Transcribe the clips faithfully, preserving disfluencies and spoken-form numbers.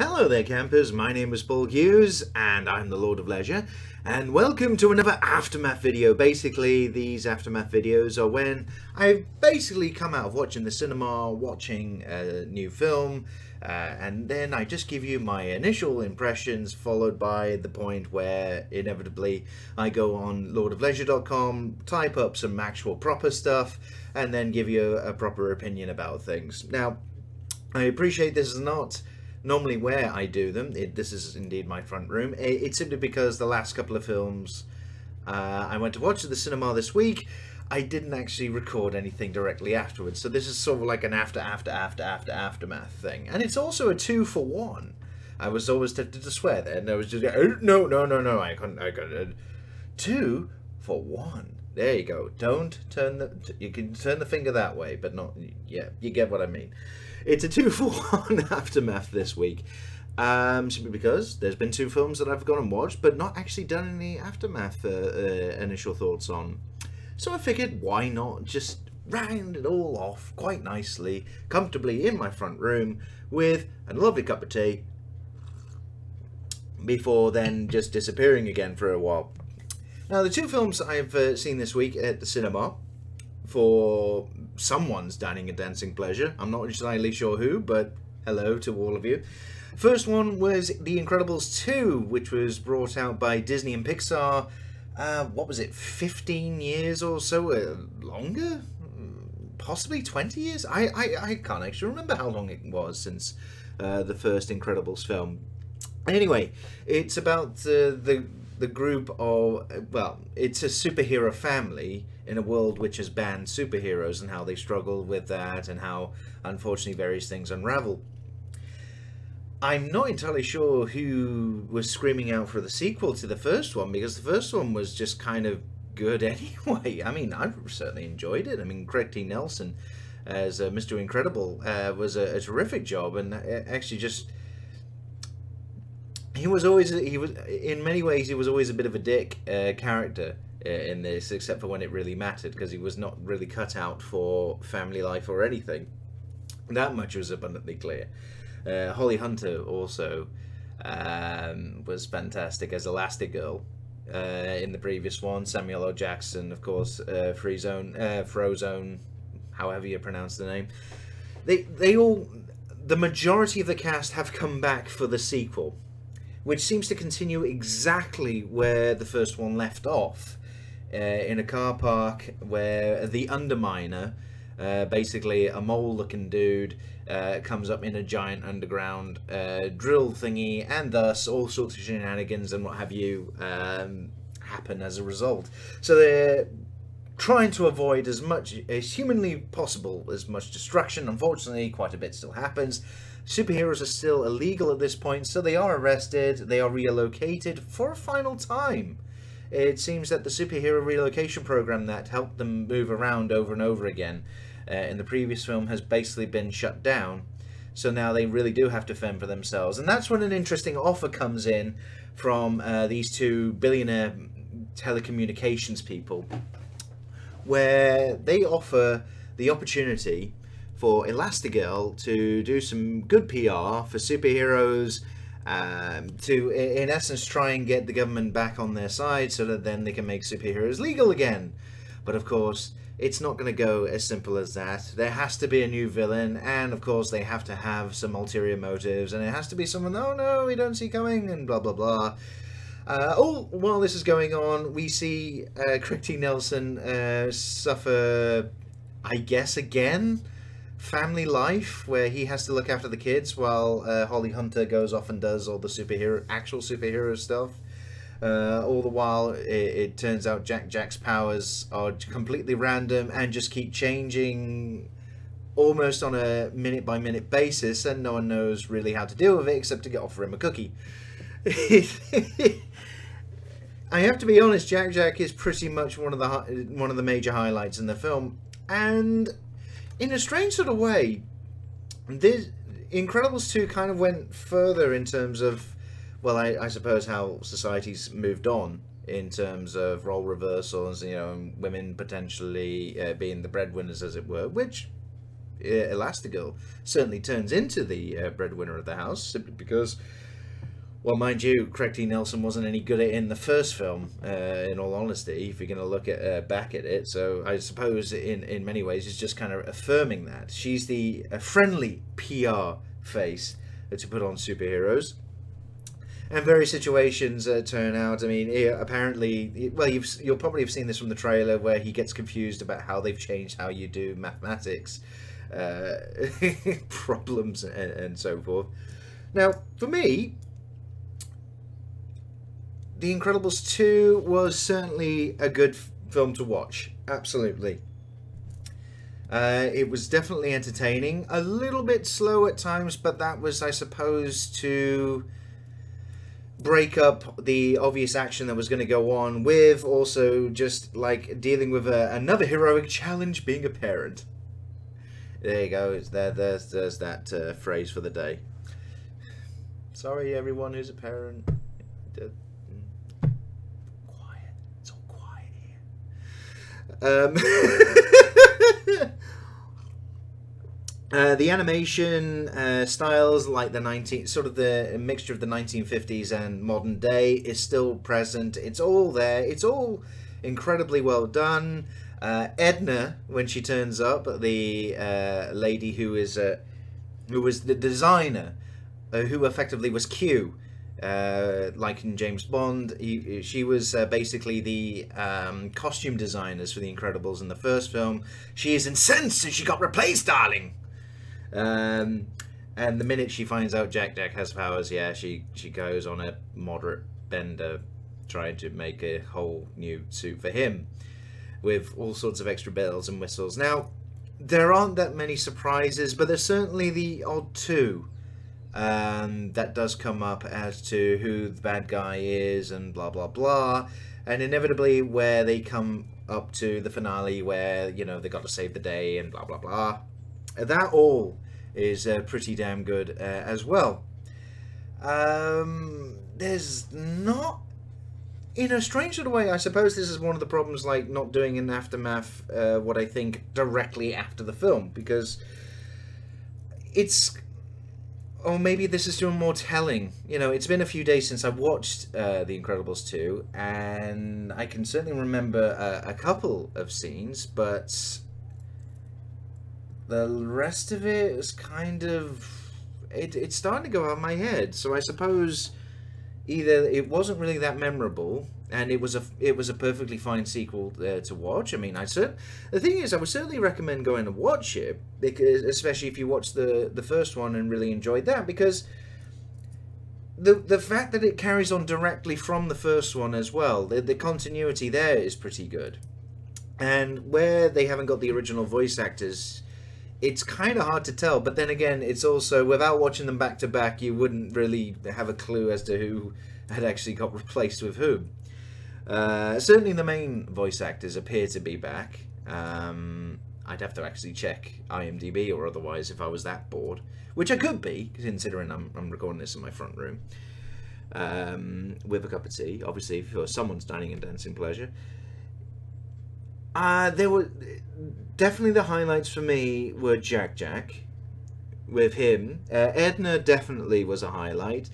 Hello there campers, my name is Paul Hughes and I'm the Lord of Leisure and welcome to another Aftermath video. Basically these Aftermath videos are when I've basically come out of watching the cinema, watching a new film uh, and then I just give you my initial impressions followed by the point where inevitably I go on lord of leisure dot com, type up some actual proper stuff and then give you a, a proper opinion about things. Now I appreciate this is not normally where I do them. It, this is indeed my front room. It, it's simply because the last couple of films uh, I went to watch at the cinema this week, I didn't actually record anything directly afterwards. So this is sort of like an after, after, after, after, aftermath thing. And it's also a two for one. I was always tempted to swear there, and I was just oh, no, no, no, no, I couldn't, I couldn't. Two for one. There you go. Don't turn the, you can turn the finger that way, but not, yeah, you get what I mean. It's a two for one aftermath this week, um, simply because there's been two films that I've gone and watched, but not actually done any aftermath uh, uh, initial thoughts on. So I figured, why not just round it all off quite nicely, comfortably in my front room with a lovely cup of tea, before then just disappearing again for a while. Now, the two films I've uh, seen this week at the cinema for someone's dining and dancing pleasure, I'm not entirely sure who, but hello to all of you. First one was The Incredibles two, which was brought out by Disney and Pixar, uh, what was it, fifteen years or so, uh, longer? Possibly twenty years? I, I, I can't actually remember how long it was since uh, the first Incredibles film. Anyway, it's about uh, the... the group of, well, it's a superhero family in a world which has banned superheroes and how they struggle with that and how, unfortunately, various things unravel. I'm not entirely sure who was screaming out for the sequel to the first one, because the first one was just kind of good anyway. I mean, I've certainly enjoyed it. I mean, Craig T. Nelson as uh, Mister Incredible uh, was a, a terrific job, and actually just... He was always, he was, in many ways, he was always a bit of a dick uh, character uh, in this, except for when it really mattered, because he was not really cut out for family life or anything. That much was abundantly clear. Uh, Holly Hunter also um, was fantastic as Elastigirl uh, in the previous one. Samuel L. Jackson, of course, uh, Frozone, uh, Frozone, however you pronounce the name. They, they all, the majority of the cast have come back for the sequel, which seems to continue exactly where the first one left off, uh, in a car park where the Underminer, uh, basically a mole-looking dude, uh, comes up in a giant underground uh, drill thingy, and thus all sorts of shenanigans and what have you um, happen as a result. So they're trying to avoid as much as humanly possible, as much destruction. Unfortunately, quite a bit still happens. Superheroes are still illegal at this point, so they are arrested, they are relocated for a final time. It seems that the superhero relocation program that helped them move around over and over again uh, in the previous film has basically been shut down, so now they really do have to fend for themselves. And that's when an interesting offer comes in from uh, these two billionaire telecommunications people, where they offer the opportunity for Elastigirl to do some good P R for superheroes, um, to in essence try and get the government back on their side so that then they can make superheroes legal again. But of course it's not going to go as simple as that. There has to be a new villain, and of course they have to have some ulterior motives, and it has to be someone, oh no, we don't see coming, and blah blah blah. Uh, all while this is going on, we see uh, Craig T. Nelson uh, suffer, I guess again, family life, where he has to look after the kids while uh, Holly Hunter goes off and does all the superhero, actual superhero stuff. Uh, all the while, it, it turns out Jack Jack's powers are completely random and just keep changing almost on a minute-by-minute basis, and no one knows really how to deal with it except to get offer him a cookie. I have to be honest, Jack Jack is pretty much one of the one of the major highlights in the film, and in a strange sort of way, this Incredibles two kind of went further in terms of, well, I, I suppose how society's moved on in terms of role reversals, you know, and women potentially uh, being the breadwinners, as it were, which Elastigirl certainly turns into the uh, breadwinner of the house, simply because, well, mind you, Craig T. Nelson wasn't any good at it in the first film, uh, in all honesty, if you're going to look at uh, back at it. So I suppose in, in many ways it's just kind of affirming that. She's the uh, friendly P R face uh, to put on superheroes. And various situations uh, turn out, I mean, apparently, well, you've, you'll probably have seen this from the trailer where he gets confused about how they've changed how you do mathematics uh, problems and, and so forth. Now, for me, The Incredibles two was certainly a good film to watch, absolutely. Uh, it was definitely entertaining, a little bit slow at times, but that was, I suppose, to break up the obvious action that was going to go on with also just like dealing with a, another heroic challenge, being a parent. There you go, it's there, there's, there's that uh, phrase for the day. Sorry everyone who's a parent. Quiet, it's all quiet here. Um... Uh, the animation uh, styles, like the nineteen, sort of the mixture of the nineteen fifties and modern day, is still present. It's all there. It's all incredibly well done. Uh, Edna, when she turns up, the uh, lady who is uh, who was the designer, uh, who effectively was Q, uh, like in James Bond. He, she was uh, basically the um, costume designers for The Incredibles in the first film. She is incensed and she got replaced, darling. Um, and the minute she finds out Jack Jack has powers, yeah, she, she goes on a moderate bender trying to make a whole new suit for him with all sorts of extra bells and whistles. Now, there aren't that many surprises, but there's certainly the odd two um, that does come up as to who the bad guy is and blah, blah, blah. And inevitably where they come up to the finale where, you know, they got to save the day and blah, blah, blah. That all is uh, pretty damn good uh, as well. Um, there's not, in a strange sort of way, I suppose this is one of the problems, like not doing an aftermath, uh, what I think directly after the film, because it's, or maybe this is doing more telling. You know, it's been a few days since I watched uh, The Incredibles two, and I can certainly remember a, a couple of scenes, but the rest of it is kind of, it, it's starting to go out of my head. So I suppose either it wasn't really that memorable, and it was a it was a perfectly fine sequel uh, to watch. I mean, I cert the thing is, I would certainly recommend going to watch it, because especially if you watched the the first one and really enjoyed that, because the the fact that it carries on directly from the first one as well, the, the continuity there is pretty good, and where they haven't got the original voice actors, it's kind of hard to tell. But then again, it's also, without watching them back to back, you wouldn't really have a clue as to who had actually got replaced with who. Uh, certainly the main voice actors appear to be back. Um, I'd have to actually check I M D B or otherwise if I was that bored, which I could be, considering I'm, I'm recording this in my front room um, with a cup of tea, obviously, for someone's dining and dancing pleasure. Uh, there were definitely, the highlights for me were Jack Jack with him. Uh, Edna definitely was a highlight.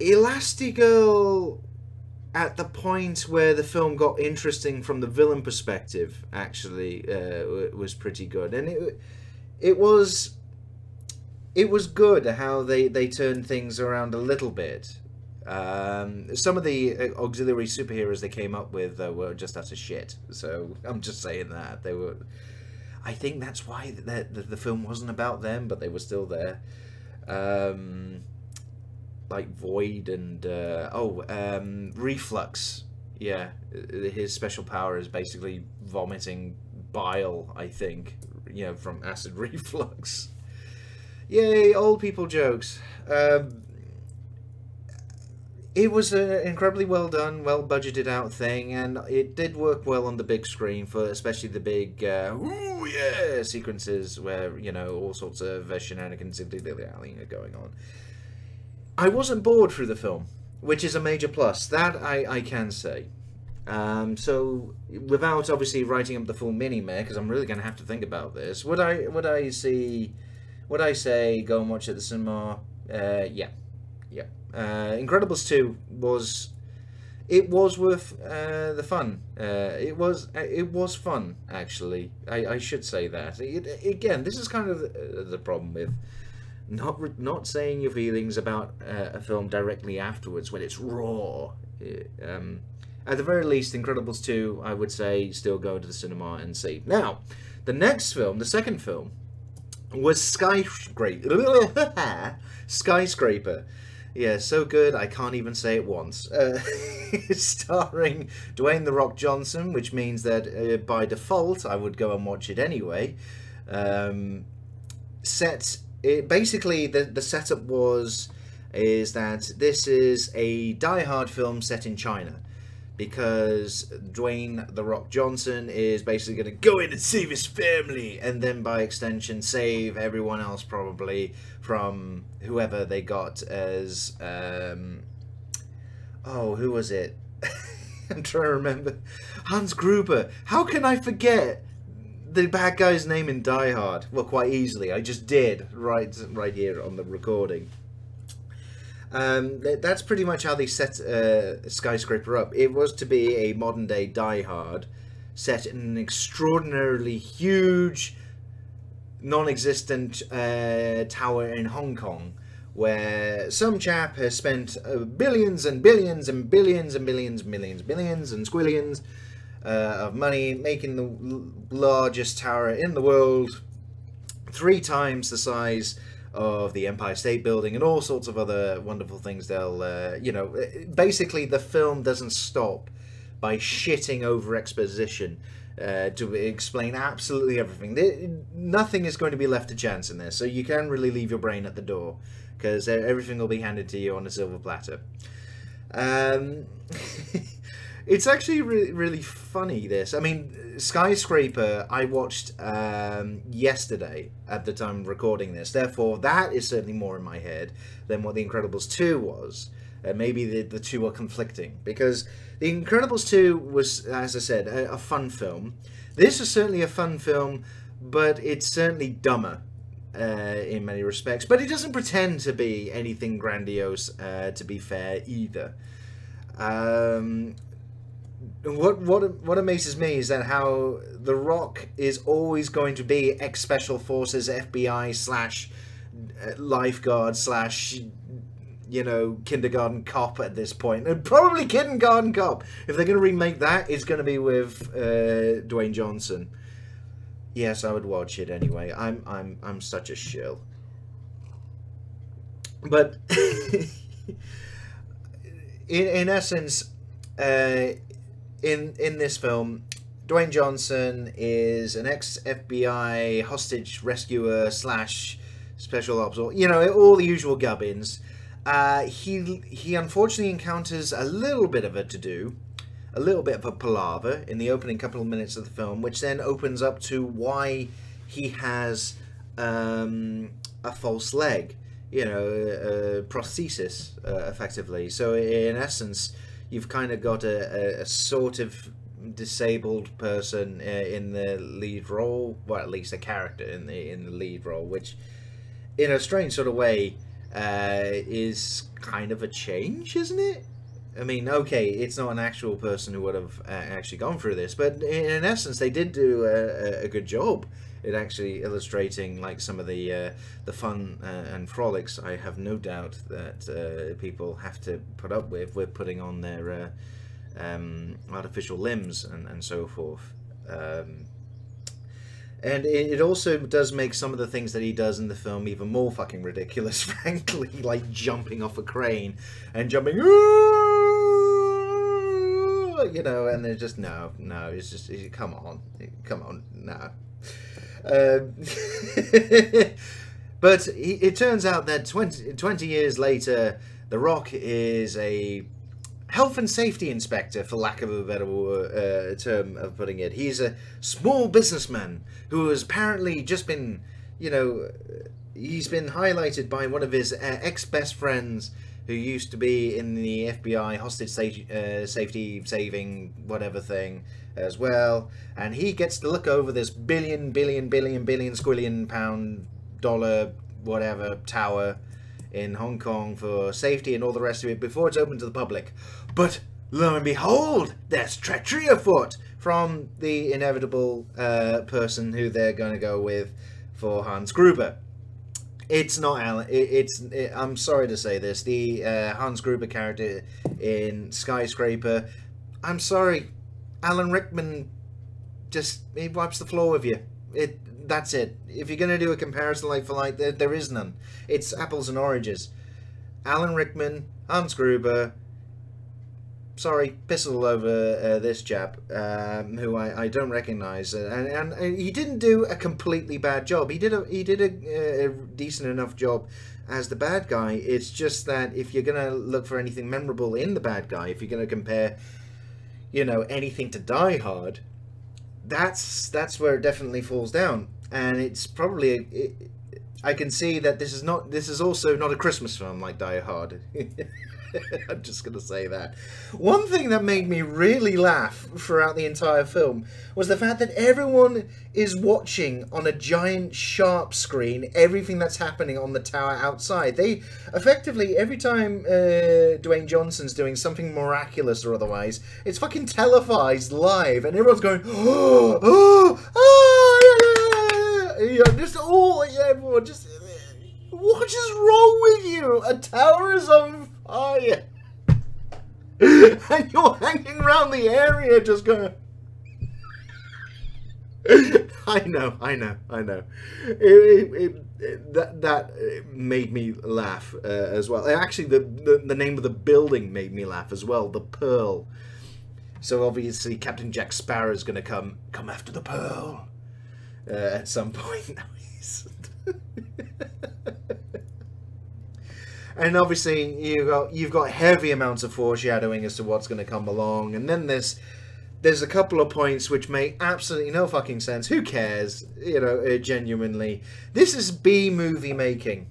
Elastigirl, at the point where the film got interesting from the villain perspective, actually uh, was pretty good. And it it was it was good how they they turned things around a little bit. Um, some of the auxiliary superheroes they came up with uh, were just utter shit, so I'm just saying that they were. I think that's why the, the, the film wasn't about them, but they were still there. Um, like Void and uh, oh, um, Reflux. Yeah, his special power is basically vomiting bile, I think, you know, from acid reflux. Yay, old people jokes. Um, It was an incredibly well done, well budgeted out thing, and it did work well on the big screen for especially the big uh, ooh yeah sequences where, you know, all sorts of uh, shenanigans and dilly-dallying are going on. I wasn't bored through the film, which is a major plus. That I, I can say. Um, so, without obviously writing up the full mini-meh, because I'm really going to have to think about this, would I would I see, would I say go and watch it at the cinema? Uh, yeah. Yeah. Uh, Incredibles two was, it was worth uh, the fun. Uh, it was it was fun, actually. I, I should say that. It, again, this is kind of the, the problem with not not saying your feelings about uh, a film directly afterwards when it's raw. It, um... At the very least, Incredibles two, I would say, still go to the cinema and see. Now, the next film, the second film, was Skyscraper. Skyscraper. Yeah, so good, I can't even say it once. Uh, starring Dwayne "The Rock" Johnson, which means that uh, by default, I would go and watch it anyway. Um, set, it, basically, the, the setup was, is that this is a Die Hard film set in China. Because Dwayne "The Rock" Johnson is basically going to go in and save his family, and then by extension save everyone else probably from whoever they got as um oh who was it I'm trying to remember. Hans Gruber. How can I forget the bad guy's name in Die Hard? Well, quite easily. I just did right right here on the recording. Um, that's pretty much how they set uh, Skyscraper up. It was to be a modern-day Die Hard, set in an extraordinarily huge, non-existent uh, tower in Hong Kong, where some chap has spent uh, billions and billions and billions and billions, millions, billions and squillions uh, of money, making the largest tower in the world, three times the size of the Empire State Building, and all sorts of other wonderful things. They'll, uh, you know, basically the film doesn't stop by shitting over exposition uh, to explain absolutely everything. There, nothing is going to be left to chance in this, so you can really leave your brain at the door, because everything will be handed to you on a silver platter. Um, it's actually really, really funny, this. I mean, Skyscraper, I watched um, yesterday at the time of recording this. Therefore, that is certainly more in my head than what The Incredibles two was. Uh, maybe the, the two are conflicting. Because The Incredibles two was, as I said, a, a fun film. This is certainly a fun film, but it's certainly dumber uh, in many respects. But it doesn't pretend to be anything grandiose, uh, to be fair, either. Um... What what what amazes me is that how The Rock is always going to be ex special forces, F B I slash lifeguard slash you know kindergarten cop at this point, and probably kindergarten cop if they're going to remake that. It's going to be with uh, Dwayne Johnson. Yes, I would watch it anyway. I'm I'm I'm such a shill, but in in essence. Uh, In in this film, Dwayne Johnson is an ex-F B I hostage rescuer slash special ops, or you know all the usual gubbins. Uh, he he unfortunately encounters a little bit of a to-do, a little bit of a palaver in the opening couple of minutes of the film, which then opens up to why he has um, a false leg, you know, a prosthesis, uh, effectively. So in essence, you've kind of got a, a, a sort of disabled person uh, in the lead role, well, at least a character in the in the lead role, which, in a strange sort of way, uh, is kind of a change, isn't it? I mean, okay, it's not an actual person who would have uh, actually gone through this, but in, in essence, they did do a, a good job at actually illustrating like some of the uh, the fun uh, and frolics. I have no doubt that uh, people have to put up with. We're putting on their uh, um, artificial limbs and, and so forth. Um, and it, it also does make some of the things that he does in the film even more fucking ridiculous, frankly, like jumping off a crane and jumping. You know, and they're just no, no. It's just it, come on, it, come on, no. Um, but he, it turns out that twenty, twenty years later, The Rock is a health and safety inspector, for lack of a better uh, term of putting it. He's a small businessman who has apparently just been, you know, he's been highlighted by one of his uh, ex-best friends who used to be in the F B I hostage sa- uh, safety saving whatever thing as well, and he gets to look over this billion, billion, billion, billion, squillion pound dollar whatever tower in Hong Kong for safety and all the rest of it before it's open to the public. But lo and behold, there's treachery afoot from the inevitable uh, person who they're going to go with for Hans Gruber. It's not Alan. It, it's. It, I'm sorry to say this. The uh, Hans Gruber character in Skyscraper. I'm sorry, Alan Rickman. Just he wipes the floor with you. It. That's it. If you're gonna do a comparison like for like, there, there is none. It's apples and oranges. Alan Rickman, Hans Gruber. Sorry, piss all over uh, this chap, um, who I, I don't recognise, and, and, and he didn't do a completely bad job. He did a he did a, a decent enough job as the bad guy. It's just that if you're gonna look for anything memorable in the bad guy, if you're gonna compare, you know, anything to Die Hard, that's that's where it definitely falls down. And it's probably a, it, I can see that this is not this is also not a Christmas film like Die Hard. I'm just going to say that. One thing that made me really laugh throughout the entire film was the fact that everyone is watching on a giant sharp screen everything that's happening on the tower outside. They effectively, every time uh, Dwayne Johnson's doing something miraculous or otherwise, it's fucking televised live and everyone's going, oh, oh, oh, yeah, yeah, yeah. Just all, yeah, everyone just, what is wrong with you? A tower is on Oh yeah, and you're hanging around the area just going. I know, I know, I know. It, it, it, it, that that made me laugh uh, as well. Actually, the, the the name of the building made me laugh as well. The Pearl. So obviously, Captain Jack Sparrow is going to come come after the Pearl uh, at some point. No, he isn't. And obviously you've got you've got heavy amounts of foreshadowing as to what's going to come along, and then there's there's a couple of points which make absolutely no fucking sense. Who cares? You know, uh, genuinely, this is B movie making.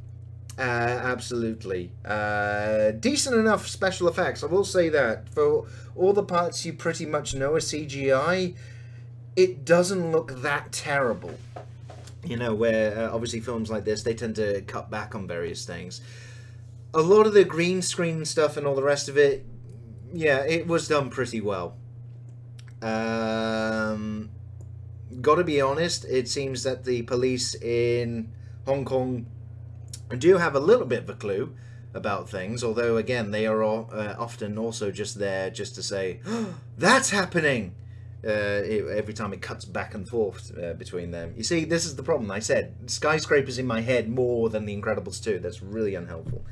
Uh, absolutely, uh, decent enough special effects. I will say that for all the parts you pretty much know are C G I, it doesn't look that terrible. You know, where uh, obviously films like this, they tend to cut back on various things. A lot of the green screen stuff and all the rest of it, yeah, it was done pretty well. Um, gotta be honest, it seems that the police in Hong Kong do have a little bit of a clue about things, although, again, they are all, uh, often also just there just to say, oh, that's happening! Uh, it, every time it cuts back and forth uh, between them. You see, this is the problem. I said, Skyscraper's in my head more than The Incredibles two. That's really unhelpful.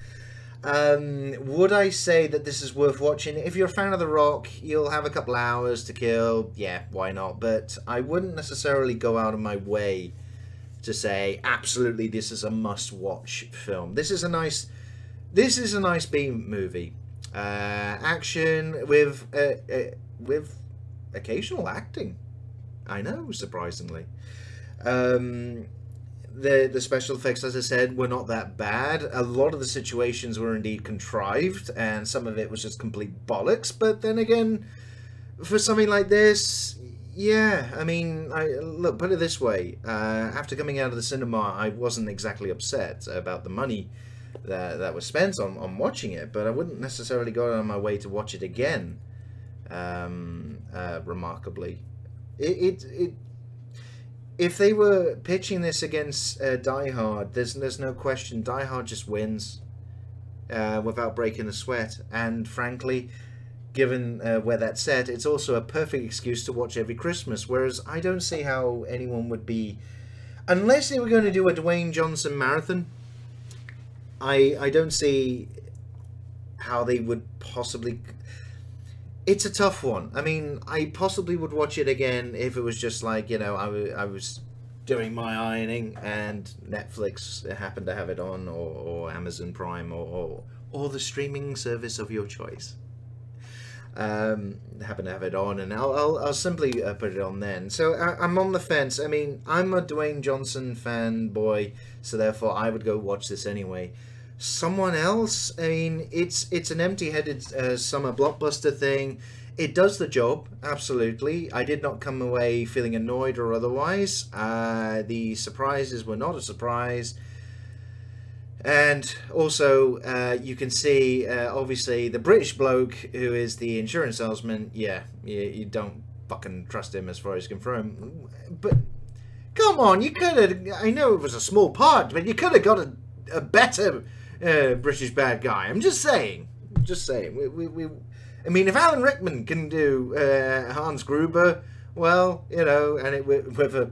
Um, would I say that this is worth watching? If you're a fan of The Rock, you'll have a couple hours to kill. Yeah, why not? But I wouldn't necessarily go out of my way to say, absolutely, this is a must-watch film. This is a nice, this is a nice B movie. Uh, action with, uh, uh, with occasional acting. I know, surprisingly. Um... The, the special effects, as I said, were not that bad. A lot of the situations were indeed contrived, and some of it was just complete bollocks. But then again, for something like this, yeah, I mean, I, look, put it this way. Uh, after coming out of the cinema, I wasn't exactly upset about the money that, that was spent on, on watching it, but I wouldn't necessarily go out of my way to watch it again, um, uh, remarkably. It... it, it If they were pitching this against uh, Die Hard, there's, there's no question. Die Hard just wins uh, without breaking a sweat. And frankly, given uh, where that's set, it's also a perfect excuse to watch every Christmas. Whereas I don't see how anyone would be... Unless they were going to do a Dwayne Johnson marathon, I, I don't see how they would possibly... It's a tough one. I mean, I possibly would watch it again if it was just like, you know, I, w I was doing my ironing and Netflix happened to have it on, or, or Amazon Prime, or, or or the streaming service of your choice. Um, happened to have it on, and I'll, I'll, I'll simply uh, put it on then. So I, I'm on the fence. I mean, I'm a Dwayne Johnson fanboy, so therefore I would go watch this anyway. someone else. I mean, it's it's an empty-headed uh, summer blockbuster thing. It does the job, absolutely. I did not come away feeling annoyed or otherwise. Uh, the surprises were not a surprise. And also, uh, you can see, uh, obviously, the British bloke who is the insurance salesman. Yeah, you, you don't fucking trust him as far as confirmed. But, come on, you could have... I know it was a small part, but you could have got a, a better uh, British bad guy. I'm just saying. Just saying. We... we, we I mean, if Alan Rickman can do uh, Hans Gruber, well, you know, and it, with, with a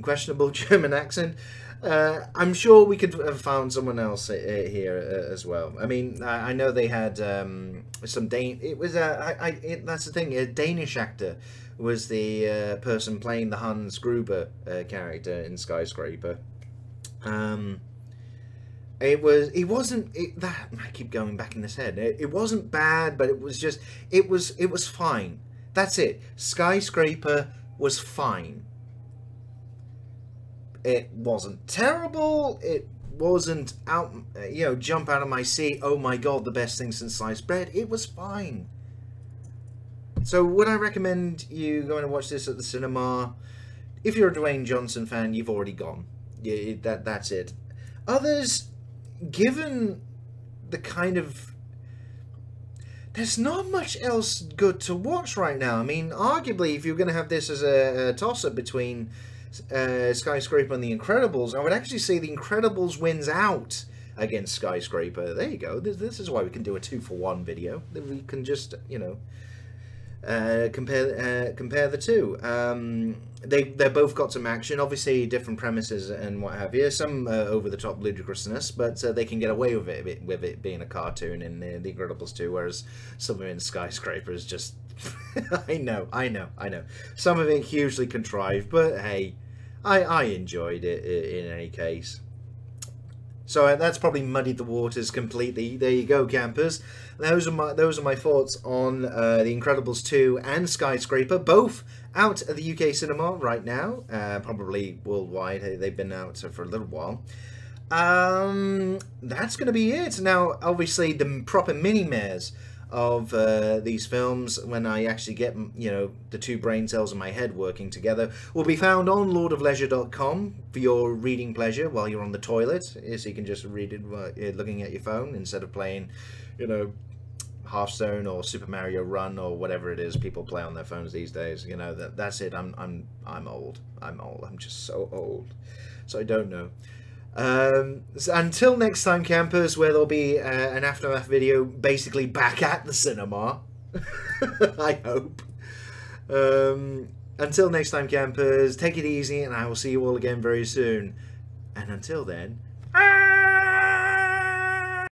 questionable German accent, uh, I'm sure we could have found someone else here as well. I mean, I know they had um, some Dan. It was a. I, I, it, that's the thing. A Danish actor was the uh, person playing the Hans Gruber uh, character in Skyscraper. Um, It was. It wasn't. It, that I keep going back in this head. It, it wasn't bad, but it was just. It was. It was fine. That's it. Skyscraper was fine. It wasn't terrible. It wasn't out. You know, jump out of my seat. Oh my god, the best thing since sliced bread. It was fine. So would I recommend you going to watch this at the cinema? If you're a Dwayne Johnson fan, you've already gone. Yeah, that that's it. Others. Given the kind of... There's not much else good to watch right now. I mean, arguably, if you're going to have this as a, a toss-up between uh, Skyscraper and The Incredibles, I would actually say The Incredibles wins out against Skyscraper. There you go. This, this is why we can do a two-for-one video. We can just, you know, uh, compare uh, compare the two. Um, they, they've both got some action, obviously different premises and what have you, some uh, over-the-top ludicrousness, but uh, they can get away with it, with it being a cartoon in uh, The Incredibles two, whereas some of it in Skyscraper is just... I know, I know, I know. Some of it hugely contrived, but hey, I, I enjoyed it in any case. So uh, that's probably muddied the waters completely. There you go, campers. Those are my those are my thoughts on uh, The Incredibles two and Skyscraper, both out at the U K cinema right now. Uh, probably worldwide. They've been out for a little while. Um, that's going to be it. Now, obviously, the proper mini-mares of uh, these films, when I actually get, you know, the two brain cells in my head working together, will be found on lord of leisure dot com for your reading pleasure while you're on the toilet, so you can just read it while you're looking at your phone instead of playing, you know, Hearthstone or Super Mario Run or whatever it is people play on their phones these days. You know, that that's it. I'm I'm I'm old. I'm old. I'm just so old. So I don't know. Um, so until next time, campers, where there'll be uh, an aftermath video basically back at the cinema. I hope. Um, until next time, campers, take it easy, and I will see you all again very soon. And until then... Ah!